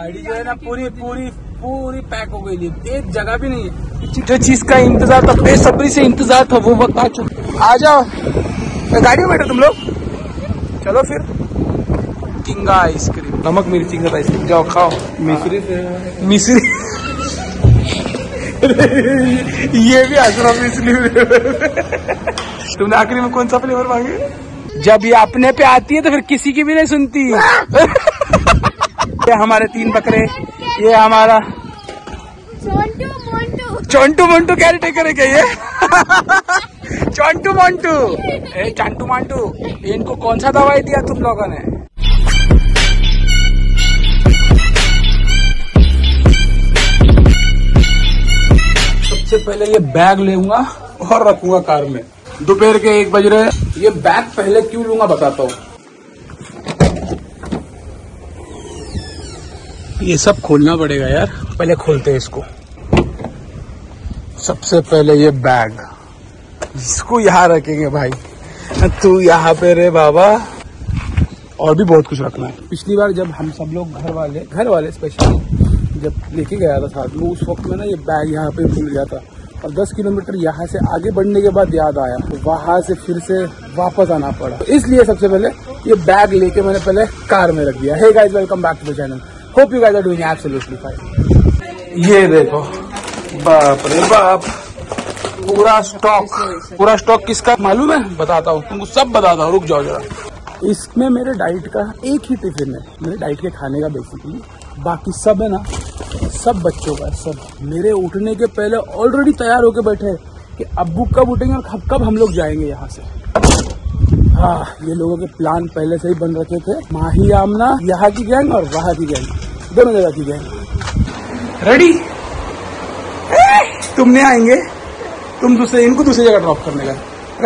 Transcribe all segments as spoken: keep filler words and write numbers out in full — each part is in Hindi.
गाड़ी जो है ना पूरी पूरी पूरी पैक हो गई थी, एक जगह भी नहीं है। जो चीज का इंतजार था, बेसब्री से इंतजार था, वो वक्त आ चुका। आ जाओ, गाड़ी में बैठो तुम लोग, चलो फिर। टिंगा आइसक्रीम, नमक मिर्ची का आइसक्रीम, जाओ खाओ। मिश्री से मिश्री ये भी आसरा मिश्री। तुमने आखिरी में कौन सा फ्लेवर मांगे? जब ये अपने पे आती है तो फिर किसी की भी नहीं सुनती। ये हमारे तीन बकरे, ये हमारा चोंटू मोंटू, चोंटू मोंटू कैरी टेकर क्या ये? चोंटू मोंटू, ए चंटू मांटू, इनको कौन सा दवाई दिया तुम लोगों ने? सबसे पहले ये बैग लेऊंगा और रखूंगा कार में। दोपहर के एक बज रहे, ये बैग पहले क्यों लूंगा बताता हूँ। ये सब खोलना पड़ेगा यार, पहले खोलते हैं इसको। सबसे पहले ये बैग, इसको यहाँ रखेंगे भाई, तू यहाँ पे रे बाबा। और भी बहुत कुछ रखना है। पिछली बार जब हम सब लोग घर वाले घर वाले स्पेशल जब लेके गया था साथ में, उस वक्त में ना ये बैग यहाँ पे भूल गया था। और दस किलोमीटर यहाँ से आगे बढ़ने के बाद याद आया, तो वहाँ से फिर से वापस आना पड़ा। इसलिए सबसे पहले ये बैग लेके मैंने पहले कार में रख दिया। Hey guys, welcome back to the channel, hope you guys are doing absolutely fine. ये देखो, बाप रे बाप, पूरा स्टॉक पूरा स्टॉक किसका मालूम है? बताता हूँ तुमको, सब बताता हूँ, रुक जाओ जरा। इसमें मेरे डाइट का एक ही टिफिन है, मेरे डाइट के खाने का बेसिकली, बाकी सब है ना सब बच्चों का। सब मेरे उठने के पहले ऑलरेडी तैयार होके बैठे हैं कि अब्बू कब उठेंगे और कब हम लोग जाएंगे यहाँ से। हाँ, ये लोगों के प्लान पहले से ही बन रखे थे। माही आमना यहाँ की गैंग और वहाँ की गैंग, दोनों जगह की गैंग रेडी। तुमने आएंगे, तुम दूसरे इनको दूसरी जगह ड्रॉप करने का।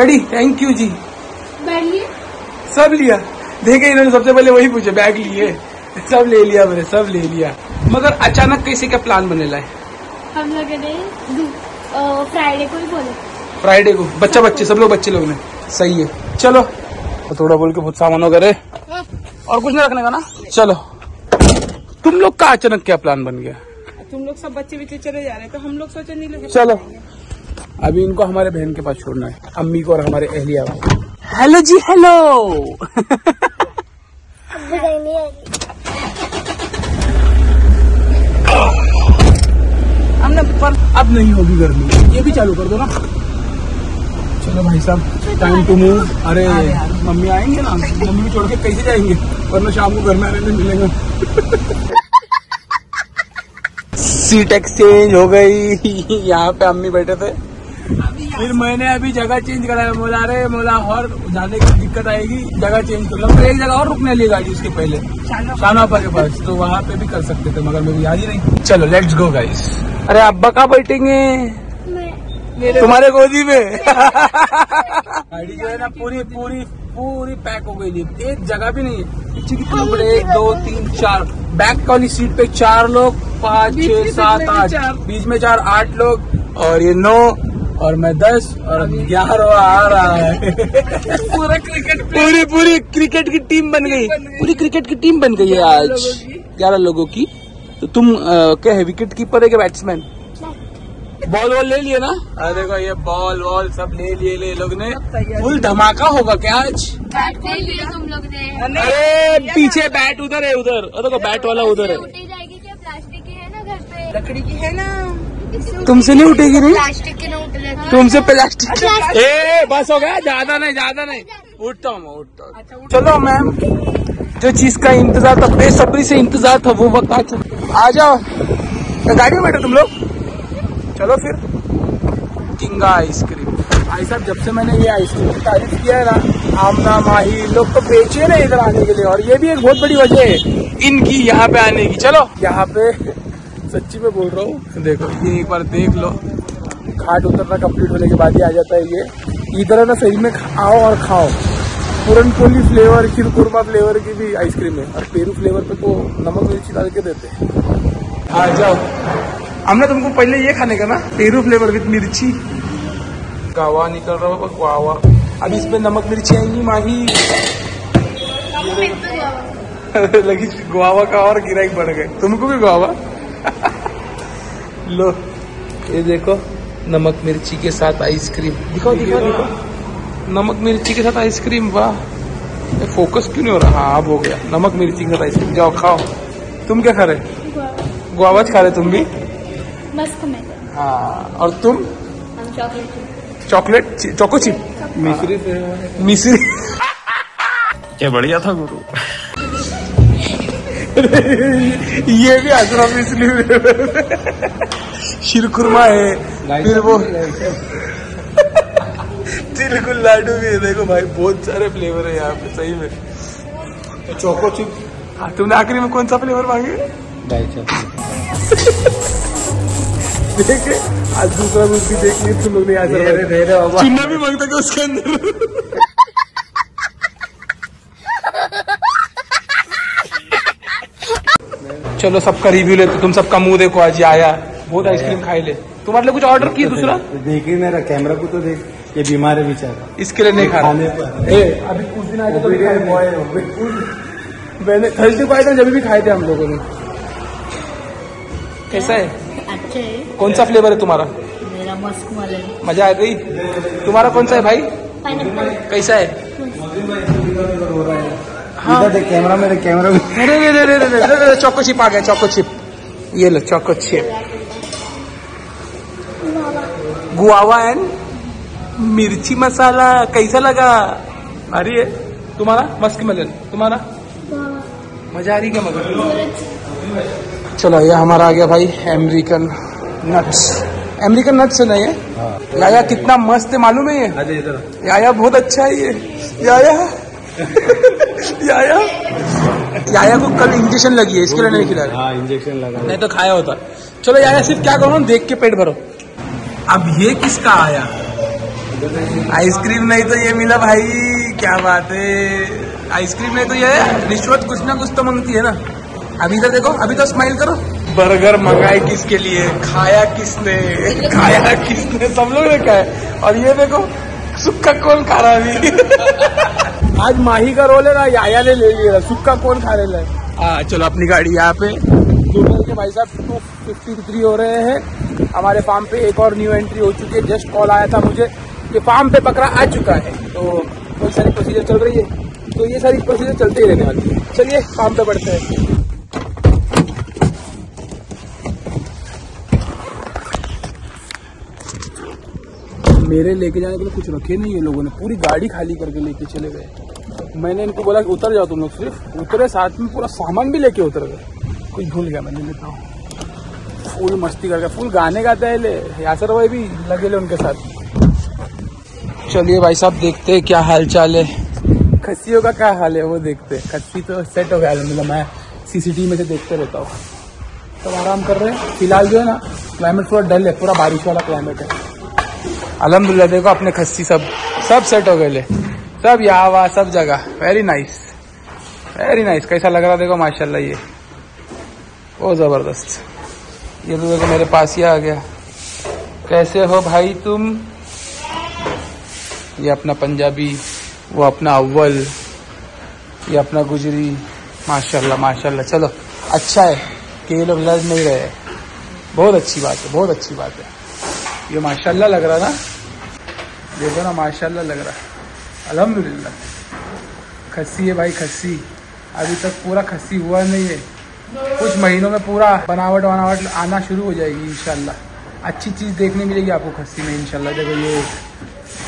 Ready, thank you ji. Bag लिया? सब लिया। देखे इन्होंने सबसे पहले वही पूछे, बैग लिए? सब ले लिया मेरे, सब ले लिया। मगर अचानक कैसे क्या प्लान बने लाए हम लोगों ने? फ्राइडे को ही बोले, फ्राइडे को बच्चा बच्चे सब लोग बच्चे लोग ने। सही है, चलो थोड़ा बोल के बहुत सामान वगैरह और कुछ नहीं रखने का ना। चलो, तुम लोग का अचानक क्या प्लान बन गया? तुम लोग सब बच्चे बच्चे चले जा रहे तो हम लोग सोचे नहीं लोग। चलो, अभी इनको हमारे बहन के पास छोड़ना है, अम्मी को और हमारे अहलिया को। Hello ji, hello. हमने पर अब नहीं होगी गर्मी, ये भी चालू कर दो ना। चलो भाई साहब, टाइम टू मूव। अरे मम्मी आएंगे ना, मम्मी छोड़ के कैसे जाएंगे, वरना शाम को घर में आने में मिलेंगे। सीट एक्सचेंज हो गई, यहाँ पे अम्मी बैठे थे, फिर मैंने अभी जगह चेंज कराया। बोला अरे बोला और जाने की दिक्कत आएगी, जगह चेंज कर लो। फिर एक जगह और रुकने लिए गाड़ी उसके पहले शानापा के पास, तो वहाँ पे भी कर सकते थे, मगर मेरी याद ही नहीं। चलो लेट्स गो गाइस। अरे अब्बा कहाँ बैठेंगे? तुम्हारे गोदी में। गाड़ी जो है ना पूरी पूरी पूरी पैक हो गई थी, एक जगह भी नहीं है। पीछे की तरफ एक दो तीन चार, बैक वाली सीट पे चार लोग, पाँच छह सात आठ, बीच में चार, आठ लोग, और ये नौ, और मैं दस, और ग्यारह आ रहा है। पूरा क्रिकेट, पूरी पूरी क्रिकेट की टीम बन गई, पूरी क्रिकेट की टीम बन गई है आज, ग्यारह लोगों की। तो तुम क्या है, विकेट कीपर है क्या बैट्समैन? बॉल वॉल ले लिए ना? अरे देखो, ये बॉल वॉल सब ले लिए ले लोग ने। फुल धमाका होगा क्या आज? बैट खोल लिया तुम लोग ने? अरे पीछे बैट उधर है, उधर देखो बैट वाला उधर है। जाएगी क्या? प्लास्टिक की है ना, घर पे लकड़ी की है ना। तुमसे नहीं उठेगी? नहीं, प्लास्टिक की नहीं, तुमसे प्लास्टिक। ए बस हो गया, ज्यादा नहीं ज्यादा नहीं, उठता हूँ उठता हूँ। चलो मैम, जो चीज का इंतजार था, बेसब्री से इंतजार था, वो वक्त आ चुका। आ जाओ, गाड़ी में बैठो तुम लोग, चलो फिर। टिंगा आइसक्रीम, भाई साहब जब से मैंने ये आइसक्रीम की तारीफ किया है ना, आमना माही लोग तो बेचे ना इधर आने के लिए, और ये भी एक बहुत बड़ी वजह है इनकी यहाँ पे आने की। चलो यहाँ पे सच्ची में बोल रहा हूँ, देखो ये एक बार देख लो, घाट उतरना कंप्लीट होने के बाद ही आ जाता है ये। इधर है ना, सही में आओ और खाओ। पूरनपोली फ्लेवर, खीर कुरमा फ्लेवर की भी आइसक्रीम है, और पेरू फ्लेवर पे तो नमक मिर्ची डाल के देते हैं। आ जाओ, हमने तुमको पहले ये खाने का ना, पेरू फ्लेवर विद मिर्ची। गावा निकल रहा है, गावा। अब इसमें नमक मिर्ची आएंगी माही, लगी गुआवा का और गिराई बढ़ गए, तुमको भी गुआवा। लो ये देखो नमक मिर्ची के साथ आइसक्रीम, दिखाओ दिखाओ दिखाओ, नमक मिर्ची के साथ आइसक्रीम। वाह फोकस क्यों नहीं हो रहा। हाँ अब हो गया, नमक मिर्ची के साथ आइसक्रीम। जाओ खाओ। तुम क्या खा रहे? गुआवा खा रहे तुम भी? मस्त में। हाँ और तुम? चॉकलेट। चॉकलेट चोको चिप मिश्री से। मिश्री क्या बढ़िया था गुरु। ये भी आसरा मिश्री, शिरकुरमा है, फिर वो तिलकुल लाडू भी है। देखो भाई बहुत सारे फ्लेवर है यहाँ पे सही में। Choco chip. हाँ तुमने आखिरी में कौन सा फ्लेवर मांगे? Dry chocolate. देखे आज दूसरा कुछ भी देख लिया तुम लोग ने। आज चुन्ना भी मांगता था उसके अंदर। चलो सबका रिव्यू लेते, तुम सबका मुंह देखो। आज ये आया बहुत आइसक्रीम खाई ले। तुम्हारे लिए कुछ ऑर्डर किया दूसरा? देख ही मेरा कैमरा को तो देख, ये बीमार है बेचारा, इसके लिए नहीं खा रहा। अभी कुछ दिन आए मैंने थर्सडे को आया था, जब भी खाए थे हम लोगों ने। कैसा है? कौन सा फ्लेवर है तुम्हारा? मेरा मस्क वाला। मजा आ गई। तुम्हारा कौन सा है भाई? कैसा है? हाँ कैमरा मेरे कैमरा में। अरे रे रे रे चोको चिप आ गया। चोको चिप ये लो, चोको चिप गुआवा एंड मिर्ची मसाला। कैसा लगा? अरे तुम्हारा मस्क मलन, तुम्हारा मजा आ रही क्या? मगर चलो ये हमारा आ गया भाई अमेरिकन नट्स। अमेरिकन नट्स है ना ये? हाँ। या कितना मस्त है मालूम है ये? या, या बहुत अच्छा है ये या, या। या, या। या, या को कल इंजेक्शन लगी है, इसके लिए नहीं खिला। हाँ, इंजेक्शन लगा नहीं तो खाया होता। चलो या, या सिर्फ क्या करो, देख के पेट भरो। अब ये किसका आया? आइसक्रीम नहीं तो ये मिला भाई, क्या बात है। आइसक्रीम नहीं तो ये रिश्वत कुछ ना कुछ तो मांगती है ना। अभी तो देखो, अभी तो स्माइल करो। बर्गर मंगाए किसके लिए, खाया किसने, खाया किसने, सब लोग ने खाया। और ये देखो सुक्का कौन खा रहा है अभी। आज माही का रोल है ना, याया ने ले लिया। सुक्का कौन खा रहे हैं? चलो अपनी गाड़ी यहाँ पे गूगल के भाई साहब टू फिफ्टी थ्री हो रहे हैं। हमारे फार्म पे एक और न्यू एंट्री हो चुकी है। जस्ट कॉल आया था मुझे कि फार्म पे बकरा आ चुका है, तो बहुत सारी प्रोसीजर चल रही है, तो ये सारी प्रोसीजर चलते ही रहने वाली है। चलिए फार्म पे बढ़ते हैं। मेरे लेके जाने के लिए कुछ रखे नहीं है लोगों ने, पूरी गाड़ी खाली करके लेके चले गए। मैंने इनको बोला कि उतर जाओ तुम लोग, सिर्फ उतरे, साथ में पूरा सामान भी लेके उतर गए। कुछ भूल गया मैंने, लेता हूँ। फुल मस्ती करके फुल गाने गाते हैं ले, यासर भाई भी लगे ले उनके साथ। चलिए भाई साहब देखते हैं क्या हाल चाल है, खस्सियों का क्या हाल है वो देखते हैं। खस्सी तो सेट हो गया, मतलब मैं सीसीटीवी में से देखते रहता हूँ। सब आराम कर रहे हैं फिलहाल। जो है ना क्लाइमेट पूरा डल है, पूरा बारिश वाला क्लाइमेट है। अल्हम्दुलिल्लाह देखो अपने खस्सी सब सब सेट हो गए ले, सब यहाँ वहाँ सब जगह। Very nice very nice. कैसा लग रहा देखो माशाल्लाह, ये ओ जबरदस्त। ये तो देखो मेरे पास ही आ गया। कैसे हो भाई तुम? ये अपना पंजाबी, वो अपना अव्वल, ये अपना गुजरी। माशाल्लाह माशाल्लाह। चलो अच्छा है कि ये लोग लड़ नहीं रहे, बहुत अच्छी बात है, बहुत अच्छी बात है। ये माशाल्लाह लग रहा ना, देखो ना माशाल्लाह लग रहा। अल्हम्दुलिल्लाह खस्सी है भाई, खस्सी अभी तक पूरा खस्सी हुआ नहीं है। कुछ महीनों में पूरा बनावट वनावट आना शुरू हो जाएगी इंशाल्लाह। अच्छी चीज़ देखने मिलेगी आपको खस्सी में इंशाल्लाह। देखो ये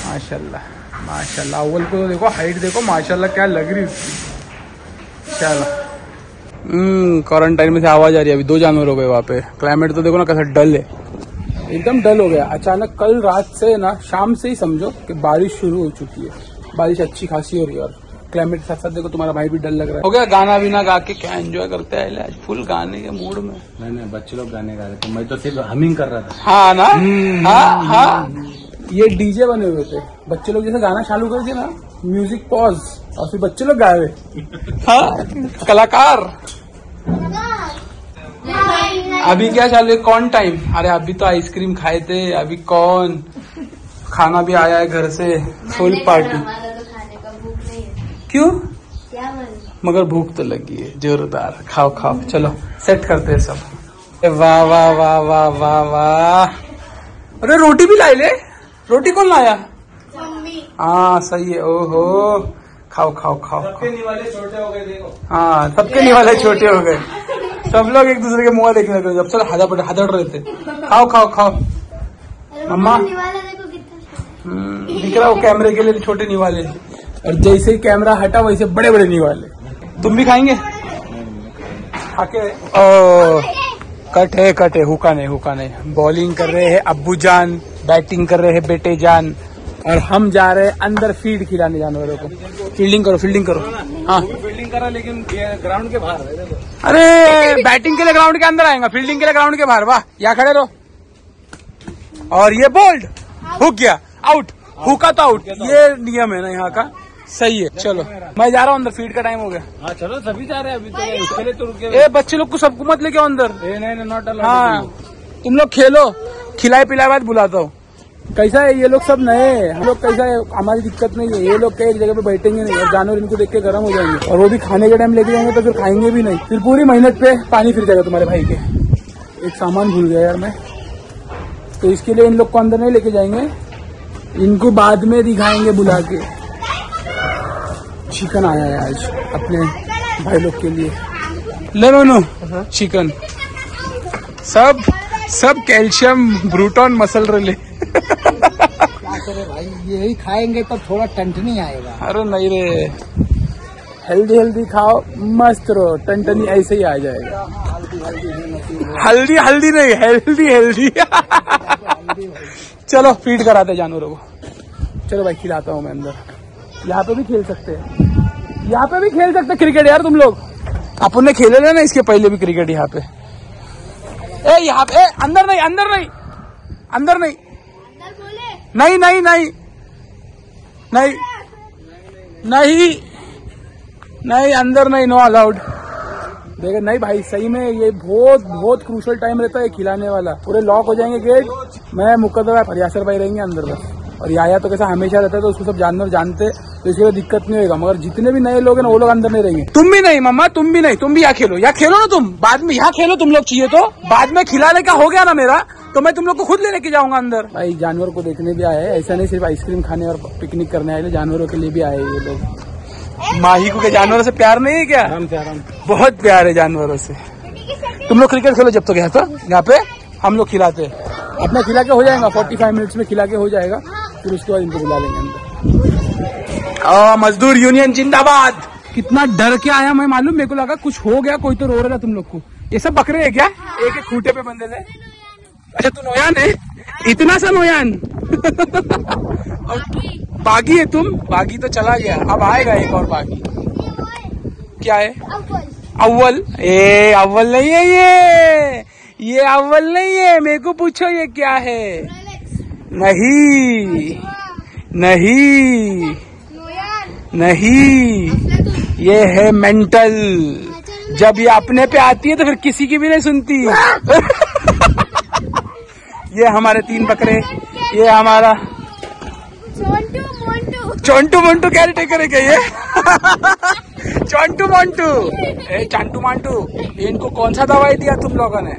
माशाल्लाह माशाल्लाह। अव्वल को देखो हाइट देखो माशाल्लाह क्या लग रही उसकी इंशाल्लाह। क्वारंटाइन में से आवाज़ आ रही है। अभी दो जानवर हो गए वहाँ पे। क्लाइमेट तो देखो ना कैसा डल है, एकदम डल हो गया। अचानक कल रात से ना, शाम से ही समझो कि बारिश शुरू हो चुकी है। बारिश अच्छी खासी हो रही है और क्लाइमेट के साथ साथ देखो तुम्हारा भाई भी डल लग रहा है। हो गया गाना बिना गा के क्या एंजॉय करते हैं आज, फुल गाने के मूड में। नहीं नहीं बच्चे लोग गाने गा रहे थे, मैं तो सिर्फ हमिंग कर रहा था। हाँ ना हाँ हाँ। ये डीजे बने हुए थे, बच्चे लोग जैसे गाना चालू कर दिया ना, म्यूजिक पॉज और फिर बच्चे लोग गाए हुए कलाकार। अभी क्या चालू है? कौन टाइम? अरे अभी तो आइसक्रीम खाए थे, अभी कौन खाना भी आया है घर से, फुल पार्टी। क्यों क्या मगर भूख तो लगी है जोरदार। खाओ खाओ, चलो सेट करते हैं सब। वाह वाह वाह वाह वाह वाह। अरे रोटी भी लाई ले, रोटी कौन लाया? हाँ सही है। ओहो खाओ खाओ खाओ। सबके निवाले छोटे हो गए देखो। हाँ सबके निवाले छोटे हो गए, सब लोग एक दूसरे के मुँह देखने लगे। जब चलो हाजा पड़े हाजा रहते। खाओ खाओ खाओ। मम्मा दिख रहा हो कैमरे के लिए छोटे निवाले, और जैसे ही कैमरा हटा वैसे बड़े बड़े निवाले। तुम भी खाएंगे? खाके ओ कट है कट है। हुका नहीं हुका नहीं। बॉलिंग कर रहे हैं अब्बू जान, बैटिंग कर रहे हैं बेटे जान, और हम जा रहे हैं अंदर फीड खिलाने जानवरों को। फील्डिंग करो फील्डिंग करो। हाँ फील्डिंग करा, लेकिन ग्राउंड के बाहर। अरे बैटिंग के लिए ग्राउंड के अंदर आएंगे, फील्डिंग के लिए ग्राउंड के बाहर। वाह यहाँ खड़े रहो। और ये बोल्ड हुक गया आउट। हुका तो आउट, ये नियम है ना यहाँ का। सही है चलो मैं जा रहा हूँ अंदर, फीड का टाइम हो गया। हाँ चलो सभी जा रहे हैं अभी तो, उसके लिए तो रुके। ए बच्चे लोग को सबको मत लेके अंदर। हाँ तुम लोग खेलो, खिलाए पिलाए बाद बुलाता हूँ। कैसा है ये लोग सब नए, हम लोग कैसा है हमारी दिक्कत नहीं है। ये लोग कई एक जगह पे बैठेंगे नहीं, और जानवर इनको देख के गर्म हो जाएंगे, और वो भी खाने के टाइम लेके जाएंगे तो फिर खाएंगे भी नहीं, फिर पूरी मेहनत पे पानी फिर जाएगा तुम्हारे भाई के। एक सामान भूल गया यार मैं, तो इसके लिए इन लोग को अंदर नहीं लेके जाएंगे, इनको बाद में दिखाएंगे बुला के। चिकन आया है आज अपने भाई लोग के लिए। ले लो चिकन, सब सब कैल्शियम ब्रूटॉन मसल रले। भाई यही खाएंगे तब तो थोड़ा टंटनी आएगा। अरे नहीं रे, हेल्दी हेल्दी खाओ, मस्त रहो, टंटनी ऐसे ही आ जाएगा। हल्दी हल्दी नहीं, हेल्दी हेल्दी। चलो फीड कराते जानवरों को। चलो भाई खिलाता हूँ मैं अंदर। यहाँ पे भी खेल सकते हैं, यहाँ पे भी खेल सकते हैं क्रिकेट यार। तुम लोग अपन ने खेले ना इसके पहले भी क्रिकेट यहाँ पे। ए यहाँ पे ए, अंदर नहीं अंदर नहीं अंदर नहीं नहीं नहीं नहीं नहीं नहीं नहीं अंदर नहीं, नो अलाउड। देखे नहीं भाई सही में ये बहुत बहुत क्रूशल टाइम रहता है खिलाने वाला। पूरे लॉक हो जाएंगे गेट। मैं मुकद्दर भाई फरियासर भाई रहेंगे अंदर बस। और याया तो कैसा हमेशा रहता है, तो उसको सब जानवर जानते, तो इसलिए दिक्कत नहीं होगा। मगर जितने भी नए लोग हैं ना वो लोग अंदर नहीं रहेंगे। तुम भी नहीं मम्मा, तुम भी नहीं, तुम भी यहाँ खेलो। यहाँ खेलो ना तुम, बाद में यहाँ खेलो तुम लोग चाहिए तो। बाद में खिलाने का हो गया ना मेरा, तो मैं तुम लोग को खुद लेने के जाऊंगा अंदर। भाई जानवर को देखने भी आए, ऐसा नहीं सिर्फ आइसक्रीम खाने और पिकनिक करने आए, जानवरों के लिए भी आए ये लोग। माही को के जानवरों से प्यार नहीं है क्या? आराम से आराम, बहुत प्यार है जानवरों से। तुम लोग क्रिकेट खेलो जब तक, यहाँ तो यहाँ पे हम लोग खिलाते अपना, खिला के हो जाएगा। फोर्टी फाइव मिनट्स में खिला के हो जाएगा, फिर उसके बाद इनको बुला लेंगे अंदर। मजदूर यूनियन जिंदाबाद। कितना डर के आया मैं मालूम, मेरे को लगा कुछ हो गया, कोई तो रो रहा था। तुम लोग को ये सब बकरे है क्या? एक एक खूंटे पे बंधे थे। अच्छा तू नोयान है, इतना सा नोयान। बागी है तुम? बागी तो चला गया, अब आएगा एक और बागी। क्या है? अव्वल। ए अव्वल नहीं है ये, ये अव्वल नहीं है। मेरे को पूछो ये क्या है? नहीं नहीं नहीं, ये है मेंटल। जब ये अपने पे आती है तो फिर किसी की भी नहीं सुनती। ये हमारे तीन बकरे, ये हमारा चोंटू मोंटू। चोंटू मोंटू कैरी टेकर है क्या ये? चोंटू मोंटू, ए चांटू मांटू। इनको कौन सा दवाई दिया तुम लोगों ने?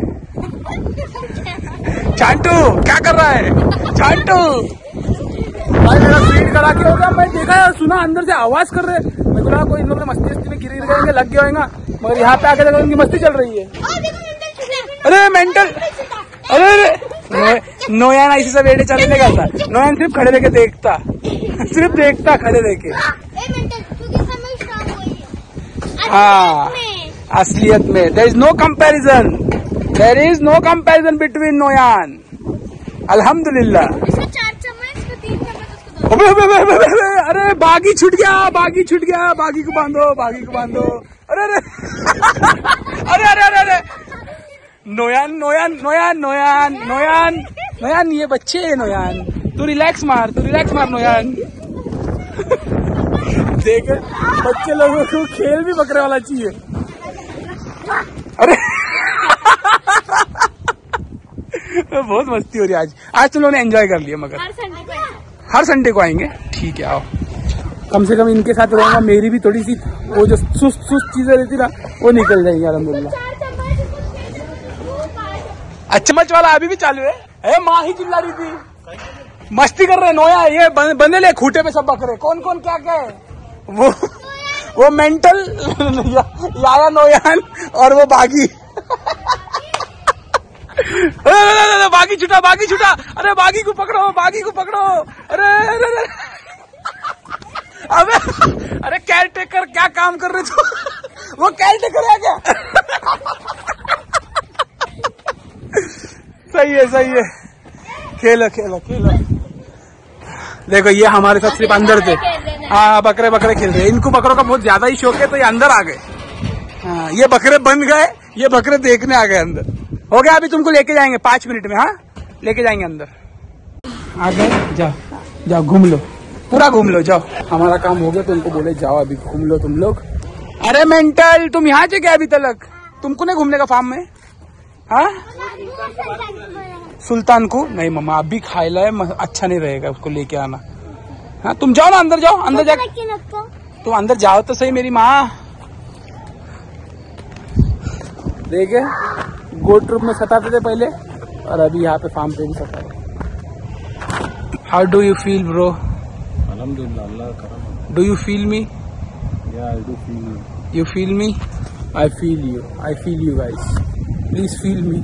चांटू क्या कर रहा है चांटू? भाई मेरा फीड करा के हो गया। मैं देखा यार, सुना अंदर से आवाज कर रहे। मैं बोला कोई इन लोगों ने मस्ती मस्ती में गिर गएंगे, लग गया होगा, मगर यहाँ पे आके देखो इनकी मस्ती चल रही है। अरे मेंटल, अरे नोयान ऐसे सब एड़े चले नहीं करता। नोयान सिर्फ खड़े लेके देखता, सिर्फ देखता खड़े लेके। हाँ असलियत में there is no comparison, there is no comparison between नोयान। अल्हम्दुलिल्लाह। अरे बागी छूट गया, बागी छूट गया। बागी को बांधो, बागी को बांधो। अरे अरे अरे अरे अरे नोयान नोयान नोयान नोयान नोयान नोयान। ये बच्चे है नोयान, तू रिलैक्स मार, तू रिलैक्स मार नोयान। देख बच्चे लोगों को खेल भी बकरे वाला चाहिए। अरे बहुत मस्ती हो रही है आज। आज तुम लोगों ने एंजॉय कर लिया, मगर हर संडे को आएंगे। ठीक है आओ। कम से कम इनके साथ रहूँगा, मेरी भी थोड़ी सी वो जो सुस्त सुस्त चीज़ें रहती ना वो निकल जाएंगी अलहमदुलिल्लाह। अच्छा मच वाला अभी भी चालू है, माँ ही चिल्ला रही थी, मस्ती कर रहे नोया, ये बंदे ले खूटे पे सब बकरे, कौन कौन क्या क्या है, वो वो मेंटल याया नोयान और वो बागी बागी छुटा बागी छुटा, अरे बागी को पकड़ो बागी को पकड़ो, अरे अरे अरे अबे अरे केयर टेकर क्या काम कर रहे तू, वो केयर टेकर है क्या? सही है सही है, खेलो खेलो खेलो। देखो ये हमारे साथ सिर्फ अंदर थे, हाँ बकरे बकरे खेल रहे हैं, इनको बकरों का बहुत ज्यादा ही शौक है तो ये अंदर आ गए। हाँ ये बकरे बन गए, ये बकरे देखने आ गए अंदर। हो गया अभी तुमको लेके जाएंगे पाँच मिनट में, हाँ लेके जाएंगे अंदर। आ गए, जाओ जाओ घूम लो, पूरा घूम लो जाओ। हमारा काम हो गया तो उनको बोले जाओ अभी घूम लो तुम लोग। अरे मेंटल तुम यहाँ से क्या अभी तक, तुमको नहीं घूमने का फार्म में? हाँ सुल्तान को नहीं मम्मा अभी खायला है, अच्छा नहीं रहेगा उसको लेके आना। हाँ तुम जाओ ना अंदर, जाओ अंदर जाओ, तुम अंदर जाओ तो सही। मेरी माँ देखे गोट रूप में सताते थे पहले और अभी यहाँ पे फार्म पे भी सता रहे। How do you feel bro? अल्हम्दुलिल्लाह अल्लाह का करम। Do you feel me? या I do feel you. You feel me? I feel you, I feel you guys, please feel me.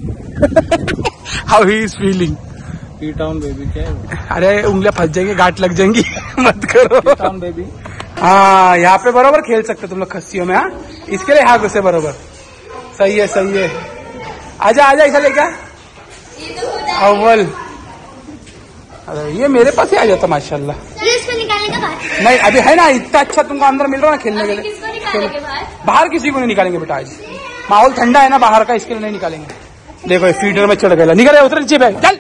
How he is feeling? P town baby क्या है? अरे उंगलियां फंस जाएंगी, गांठ लग जाएंगी। मत करो। पी टाउन बेबी हाँ यहाँ पे बराबर खेल सकते तुम लोग खस्सियों में। हाँ इसके लिए हाथ घुसे बराबर, सही है सही है। आजा आजा ऐसा लेके अव्वल, अरे ये मेरे पास ही आ जाता माशाल्लाह। इसको निकालने का बात नहीं अभी है ना, इतना अच्छा तुमको अंदर मिल रहा है ना खेलने के लिए, बाहर किसी को नहीं निकालेंगे बेटा, आज माहौल ठंडा है ना बाहर का, इसके लिए नहीं निकालेंगे। देखो ये फीडर में चढ़ गया, निकल उतर नीचे पे चल,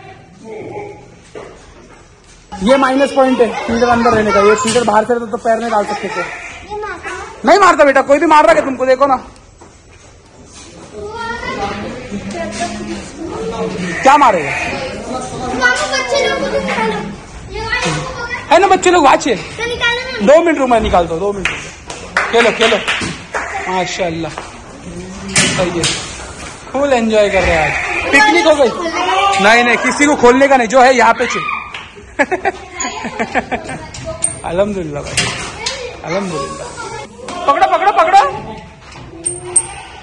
ये माइनस पॉइंट है फीडर अंदर रहने का, ये फीडर बाहर से रहता तो पैर नहीं डाल सकते थे। नहीं मारता बेटा, कोई भी मार रहा है तुमको, देखो ना क्या मारेगा, है ना बच्चे लोग वाचे। दो मिनट रूम में निकाल दो, दो मिनट खेलो खेलो माशाल्लाह, सही है। फुल एंजॉय कर रहे हैं आज, पिकनिक हो गई। नहीं नहीं किसी को खोलने का नहीं, जो है यहाँ पे अल्हम्दुलिल्लाह भाई अल्हम्दुलिल्लाह। पकड़ो पकड़ो पकड़ो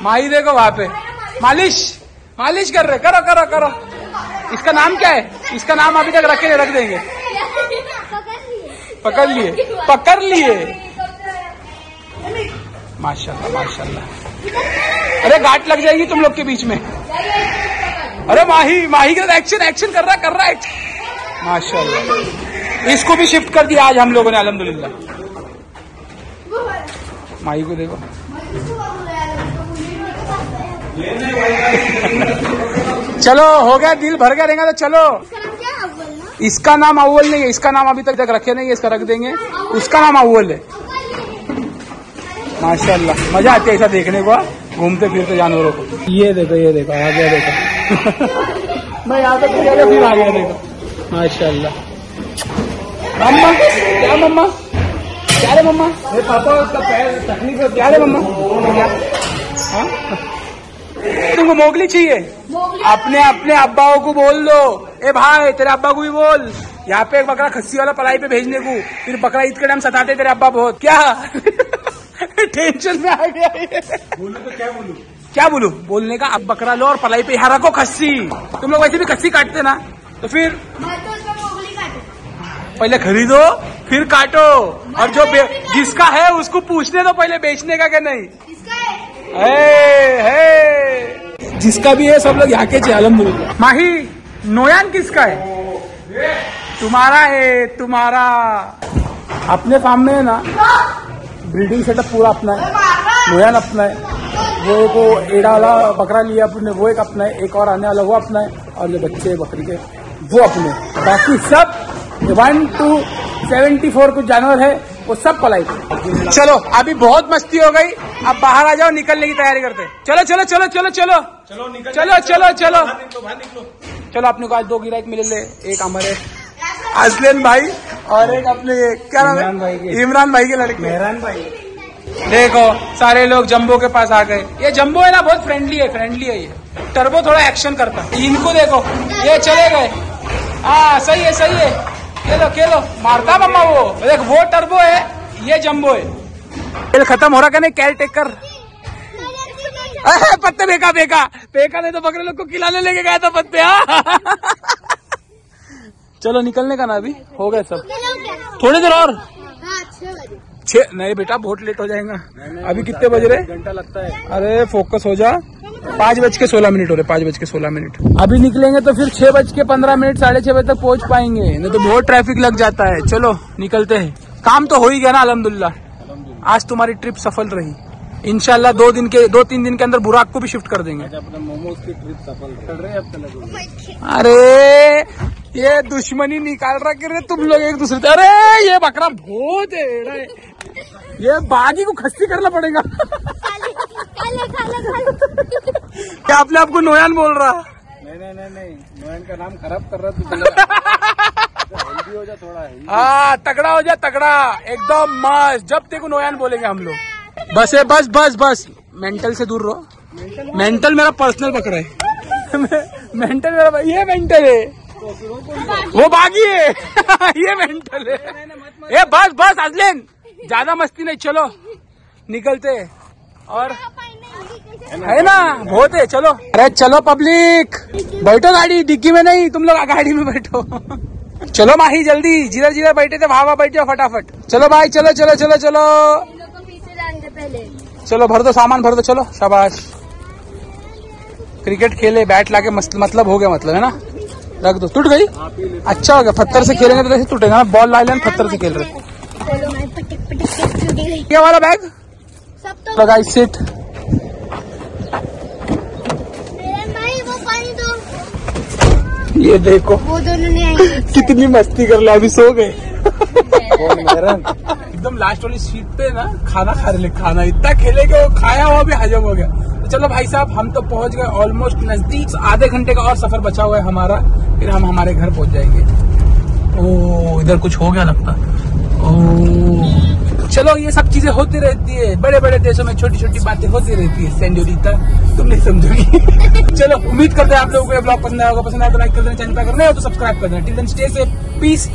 माही, देखो वहाँ पे मालिश मालिश कर रहे, करो करो करो। इसका नाम क्या है? इसका नाम अभी तक रखे रख देंगे। पकड़ लिए पकड़ लिए माशाल्लाह माशाल्लाह। अरे गांठ लग जाएगी तुम लोग के बीच में। अरे माही माही का एक्शन एक्शन कर रहा कर रहा है माशाल्लाह। इसको भी शिफ्ट कर दिया आज हम लोगों ने अल्हम्दुलिल्लाह। माही को देखो चलो हो गया, दिल भर गया रहेगा तो चलो। इसका नाम अव्वल नहीं है, इसका नाम अभी तक तक रखे नहीं है, इसका रख देंगे, उसका नाम अव्वल है माशाल्लाह। मजा आती है ऐसा देखने को, घूमते फिरते जानवरों को। ये देखो ये देखो आ गया देखो, मैं यहाँ पे फिर आ गया देखो माशाल्लाह। मम्मा क्या मम्मा क्या रे मम्मा, पापा उसका पैर तकलीफ है क्या रे मम्मा? तुमको मोगली चाहिए, अपने अपने अब्बाओं को बोल दो, ए भाई तेरे अब्बा को भी बोल यहाँ पे एक बकरा खस्सी वाला पलाई पे भेजने को, फिर बकरा ईद के टाइम सताते तेरे अब्बा बहुत क्या। टेंशन में आ गया ये। बोलू तो क्या बोलू क्या बोलू, बोलने का अब बकरा लो और पलाई पे यहाँ रखो खस्सी। तुम लोग वैसे भी खस्सी काटते ना, तो फिर पहले खरीदो फिर काटो, और जो जिसका है उसको पूछने दो पहले बेचने का क्या नहीं। Hey, hey. जिसका भी है सब लोग यहाँ के अलहमदुलिल्लाह। माही नोयान किसका है? तुम्हारा है तुम्हारा। अपने फार्म में है ना ब्रीडिंग सेटअप पूरा अपना है, नोयान अपना है, वो को एड़ा वाला बकरा लिया अपने वो एक अपना है, एक और आने वाला वो अपना है, और जो बच्चे बकरी के वो अपने, बाकी सब वन टू सेवेंटी फोर कुछ जानवर है वो सब पलाई। चलो अभी बहुत मस्ती हो गई, अब बाहर आ जाओ, निकलने की तैयारी करते। चलो चलो चलो चलो चलो चलो निकल चलो चलो चलो चलो। अपने को आज दो गिराक मिले, एक हमारे असलन भाई और एक अपने क्या नाम है, इमरान भाई के लड़के मेहरान भाई। देखो सारे लोग जम्बो के पास आ गए। ये जम्बो है ना, बहुत फ्रेंडली है, फ्रेंडली है ये। टर्बो थोड़ा एक्शन करता है। इनको देखो ये चले गए। हाँ सही है सही है, खेलो खेलो, मारता मम्मा वो। देख वो टर्बो है, ये जम्बो है। खत्म हो रहा क्या नहीं, केयर टेकर पत्ते बेका बेका बेका ने तो बकरे लोग को खिलाने लेके गया था पत्ते। चलो निकलने का ना, अभी हो गए सब, थोड़ी देर और। छह नहीं बेटा बहुत लेट हो जाएगा। अभी कितने बज रहे, घंटा लगता है। अरे फोकस हो जा। पाँच बज के सोलह मिनट हो रहे, पाँच बज के सोलह मिनट अभी निकलेंगे तो फिर छह बज के पंद्रह मिनट साढ़े छह बजे तक पहुंच पाएंगे, नहीं तो बहुत ट्रैफिक लग जाता है। चलो निकलते हैं। काम तो हो ही गया ना अल्हम्दुलिल्लाह। आज तुम्हारी ट्रिप सफल रही। इंशाल्लाह दो दिन के दो तीन दिन के अंदर बुराक को भी शिफ्ट कर देंगे। अपना मोमोज की ट्रिप सफल कर रहे हैं। अरे ये दुश्मनी निकाल रहा कर रहे तुम लोग एक दूसरे से। अरे ये बकरा बहुत है, ये बागी को खस्सी करना पड़ेगा। क्या अपने आपको नोयान बोल रहा? नहीं नहीं नहीं नहीं, नोयान का नाम खराब कर रहा। हेल्दी हो जा थोड़ा, हाँ तगड़ा हो जा, तगड़ा एकदम मस्त। जब देखो नोयान बोलेंगे हम लोग। बस है, बस बस बस, मेंटल से दूर रहो। मेंटल मेरा पर्सनल पकड़ा है। मेंटल मेरा, ये मेंटल है, वो बागी है। ये मेंटल है। ये बस बस अजलन, ज्यादा मस्ती नहीं। चलो निकलते हैं। और है ना बहुत है। चलो अरे चलो पब्लिक, बैठो गाड़ी डिग्गी में नहीं, तुम लोग गाड़ी में बैठो। चलो माही जल्दी, जिधर जिधर बैठे थे वहां वहां बैठ जाओ फटाफट। चलो भाई चलो चलो चलो चलो पहले। चलो भर दो सामान, भर दो। चलो शाबाश। क्रिकेट खेले, बैट लाके मतलब हो गया, मतलब है ना। रख दो, टूट गई, अच्छा हो गया। पत्थर से खेलेंगे तो कैसे टूटेगा ना, बॉल ला लें, पत्थर से खेल रहे। क्या वाला बैग लगाई सीट। ये देखो कितनी मस्ती कर ले, अभी सो गए। एकदम लास्ट वाली सीट पे ना खाना खा रहे, खाना इतना खेले कि वो खाया हुआ भी हजम हो गया। चलो भाई साहब हम तो पहुंच गए ऑलमोस्ट नजदीक। आधे घंटे का और सफर बचा हुआ है हमारा, फिर हम हमारे घर पहुंच जाएंगे। ओ इधर कुछ हो गया लगता। ओ चलो ये सब चीजें होती रहती है, बड़े बड़े देशों में छोटी छोटी बातें होती रहती है। सेंजोरिता तुम नहीं समझोगी। चलो उम्मीद करते हैं आप लोगों को ये ब्लॉग पसंद आया होगा। पसंद आया तो लाइक कर देना, चैनल पर करना हो तो सब्सक्राइब कर देना। Till then stay safe, peace.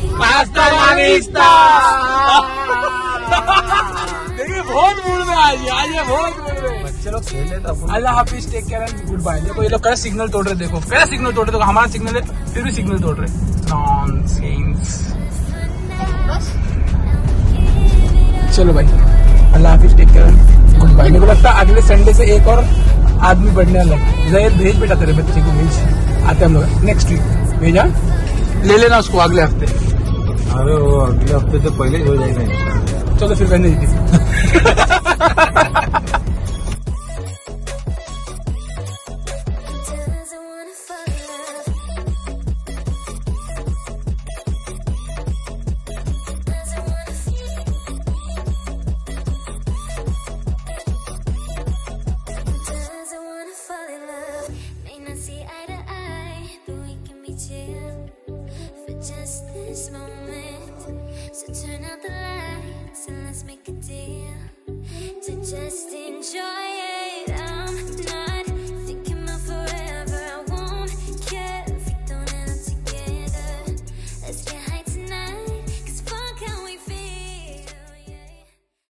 देखिए बहुत मूड में आज, आज ये बहुत मूड में। चलो खेले तो। अल्लाह हाफिज, take care and good bye. देखो ये लोग क्या सिग्नल तोड़ रहे, देखो क्या सिग्नल तोड़ रहे। देखो हमारा सिग्नल है फिर भी सिग्नल तोड़ रहे, नॉनसेंस। चलो भाई अल्लाह हाफिज, take care and good bye. मेरे को लगता है अगले संडे से एक और आदमी बढ़ने लगा। जैद भेज बेटा तेरे बच्चे को, भेज। आते हम लोग नेक्स्ट वीक, भेजा ले लेना उसको अगले हफ्ते। अरे वो अगले हफ्ते से पहले हो जाएगा। चलो फिर करने दीजिए। Just enjoy.